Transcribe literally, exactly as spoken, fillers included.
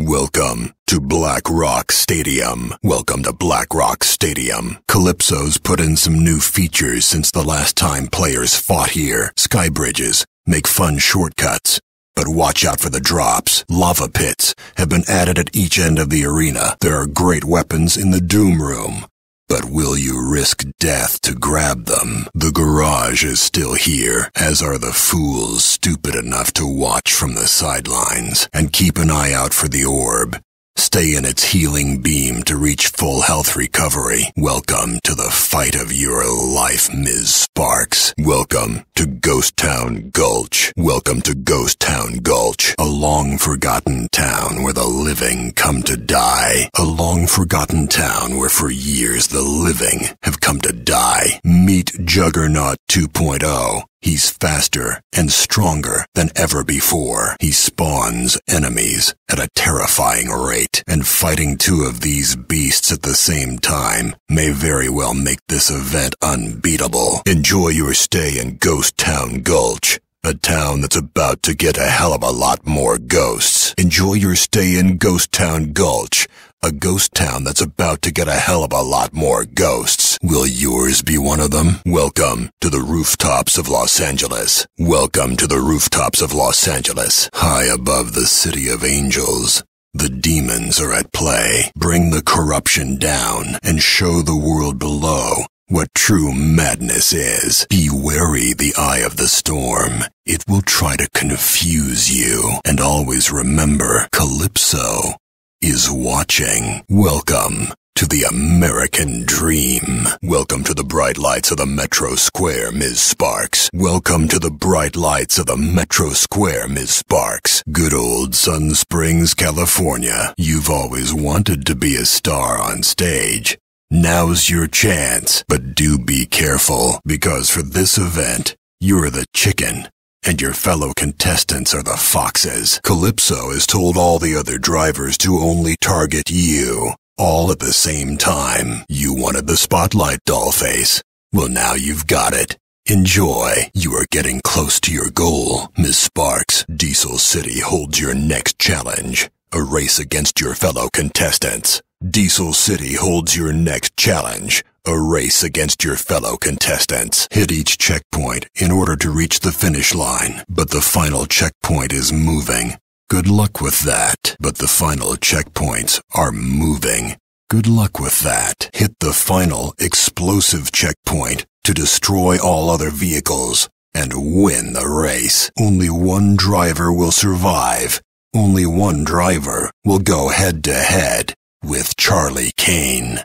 Welcome to Black Rock Stadium. Welcome to Black Rock Stadium. Calypso's put in some new features since the last time players fought here. Sky bridges make fun shortcuts, but watch out for the drops. Lava pits have been added at each end of the arena. There are great weapons in the Doom Room, but will you risk death to grab them? The garage is still here, as are the fools stupid enough to watch from the sidelines. And keep an eye out for the orb. Stay in its healing beam to reach full health recovery. Welcome to the fight of your life, Miz Sparks. Welcome to Ghost Town Gulch. Welcome to Ghost Town Gulch, a long-forgotten town where the living come to die. A long-forgotten town where for years the living have come to die. Meet Juggernaut two point oh. He's faster and stronger than ever before. He spawns enemies at a terrifying rate, and fighting two of these beasts at the same time may very well make this event unbeatable. Enjoy your stay in Ghost Town Gulch, a town that's about to get a hell of a lot more ghosts. Enjoy your stay in Ghost Town Gulch, a ghost town that's about to get a hell of a lot more ghosts. Will yours be one of them? Welcome to the rooftops of Los Angeles. Welcome to the rooftops of Los Angeles. High above the city of angels, the demons are at play. Bring the corruption down and show the world below what true madness is. Be wary the eye of the storm. It will try to confuse you. And always remember, Calypso is watching. Welcome to the American dream. Welcome to the bright lights of the Metro Square, Miz Sparks. Welcome to the bright lights of the Metro Square, Miz Sparks. Good old Sun Springs, California. You've always wanted to be a star on stage. Now's your chance. But do be careful, because for this event, you're the chicken, and your fellow contestants are the foxes. Calypso has told all the other drivers to only target you, all at the same time. You wanted the spotlight, Dollface. Well, now you've got it. Enjoy. You are getting close to your goal, Miz Sparks. Diesel City holds your next challenge, a race against your fellow contestants. Diesel City holds your next challenge, a race against your fellow contestants. Hit each checkpoint in order to reach the finish line, but the final checkpoint is moving. Good luck with that. But the final checkpoints are moving. Good luck with that. Hit the final explosive checkpoint to destroy all other vehicles and win the race. Only one driver will survive. Only one driver will go head to head with Charlie Kane.